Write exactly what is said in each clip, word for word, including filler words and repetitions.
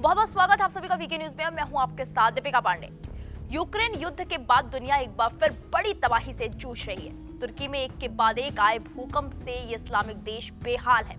बहुत बहुत स्वागत है आप सभी का वीके न्यूज में। मैं हूं आपके साथ दीपिका पांडे। यूक्रेन युद्ध के बाद दुनिया एक बार फिर बड़ी तबाही से जूझ रही है। तुर्की में एक के बाद एक आए भूकंप से ये इस्लामिक देश बेहाल है।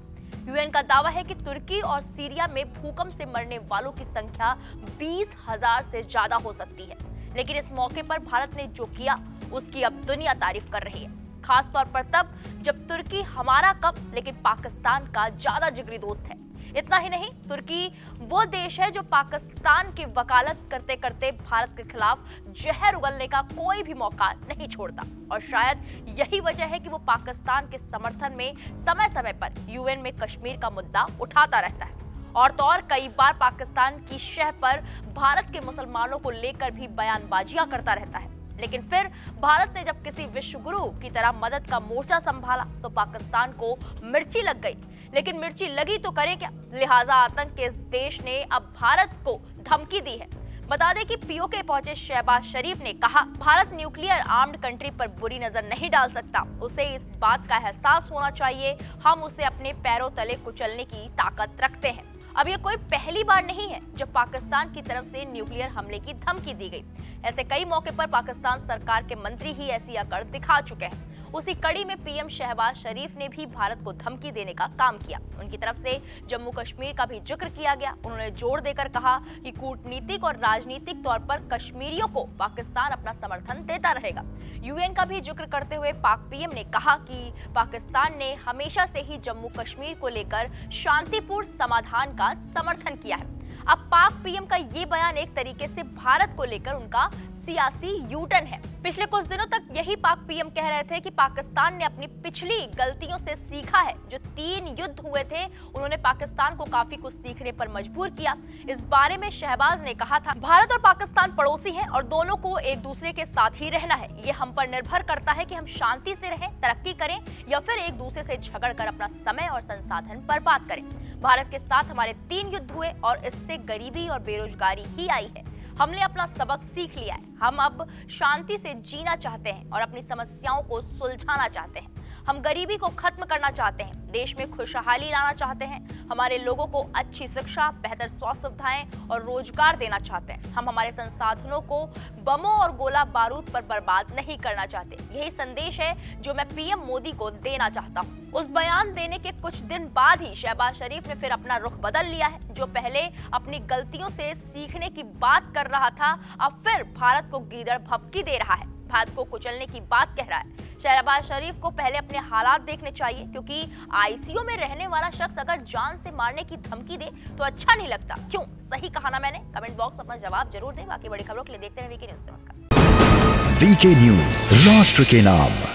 यूएन का दावा है कि तुर्की और सीरिया में भूकंप से मरने वालों की संख्या बीस हजार से ज्यादा हो सकती है। लेकिन इस मौके पर भारत ने जो किया उसकी अब दुनिया तारीफ कर रही है, खासतौर पर तब जब तुर्की हमारा कम लेकिन पाकिस्तान का ज्यादा जिगरी दोस्त है। इतना ही नहीं, तुर्की वो देश है जो पाकिस्तान की वकालत करते करते भारत के खिलाफ जहर उगलने का कोई भी मौका नहीं छोड़ता। और शायद यही वजह है कि वो पाकिस्तान के समर्थन में समय समय पर यूएन में कश्मीर का मुद्दा उठाता रहता है। और तो और कई बार पाकिस्तान की शह पर भारत के मुसलमानों को लेकर भी बयानबाजियां करता रहता है। लेकिन फिर भारत ने जब किसी विश्वगुरु की तरह मदद का मोर्चा संभाला तो पाकिस्तान को मिर्ची लग गई। लेकिन मिर्ची लगी तो करें क्या, लिहाजा आतंक के इस देश ने अब भारत को धमकी दी है। बता दें कि पीओके पहुंचे शहबाज शरीफ ने कहा, भारत न्यूक्लियर आर्म्ड कंट्री पर बुरी नजर नहीं डाल सकता। उसे इस बात का एहसास होना चाहिए हम उसे अपने पैरों तले कुचलने की ताकत रखते हैं। अब ये कोई पहली बार नहीं है जब पाकिस्तान की तरफ से न्यूक्लियर हमले की धमकी दी गई। ऐसे कई मौके पर पाकिस्तान सरकार के मंत्री ही ऐसी अकड़ दिखा चुके हैं। उसी कड़ी में पीएम शहबाज शरीफ ने भी भारत को धमकी देने का काम किया। उनकी तरफ से जम्मू कश्मीर का भी जिक्र किया गया। उन्होंने जोर देकर कहा कि कूटनीतिक और राजनीतिक तौर पर कश्मीरियों को पाकिस्तान अपना समर्थन देता रहेगा। यूएन का भी जिक्र करते हुए पाक पीएम ने कहा कि पाकिस्तान ने हमेशा से ही जम्मू कश्मीर को लेकर शांतिपूर्ण समाधान का समर्थन किया है। अब पाक पीएम का ये बयान एक तरीके से भारत को लेकर उनका सियासी यूटर्न है। पिछले कुछ दिनों तक यही पाक पीएम कह रहे थे कि पाकिस्तान ने अपनी पिछली गलतियों से सीखा है। जो तीन युद्ध हुए थे उन्होंने पाकिस्तान को काफी कुछ सीखने पर मजबूर किया। इस बारे में शहबाज ने कहा था, भारत और पाकिस्तान पड़ोसी हैं और दोनों को एक दूसरे के साथ ही रहना है। ये हम पर निर्भर करता है कि हम शांति से रहें, तरक्की करें या फिर एक दूसरे से झगड़ कर अपना समय और संसाधन बर्बाद करें। भारत के साथ हमारे तीन युद्ध हुए और इससे गरीबी और बेरोजगारी ही आई है। हमने अपना सबक सीख लिया है। हम अब शांति से जीना चाहते हैं और अपनी समस्याओं को सुलझाना चाहते हैं। हम गरीबी को खत्म करना चाहते हैं, देश में खुशहाली लाना चाहते हैं, हमारे लोगों को अच्छी शिक्षा, बेहतर स्वास्थ्य सुविधाएं और रोजगार देना चाहते हैं। हम हमारे संसाधनों को बमों और गोला बारूद पर बर्बाद नहीं करना चाहते। यही संदेश है जो मैं पीएम मोदी को देना चाहता हूँ। उस बयान देने के कुछ दिन बाद ही शहबाज शरीफ ने फिर अपना रुख बदल लिया है। जो पहले अपनी गलतियों से सीखने की बात कर रहा था, अब फिर भारत को गीदड़ भभकी दे रहा है, भारत को कुचलने की बात कह रहा है। शहबाज शरीफ को पहले अपने हालात देखने चाहिए, क्योंकि आईसीओ में रहने वाला शख्स अगर जान से मारने की धमकी दे तो अच्छा नहीं लगता। क्यों, सही कहा ना मैंने? कमेंट बॉक्स में अपना जवाब जरूर दें। बाकी बड़ी खबरों के लिए देखते हैं वीके न्यूज। नमस्कार। वीके न्यूज, राष्ट्र के नाम।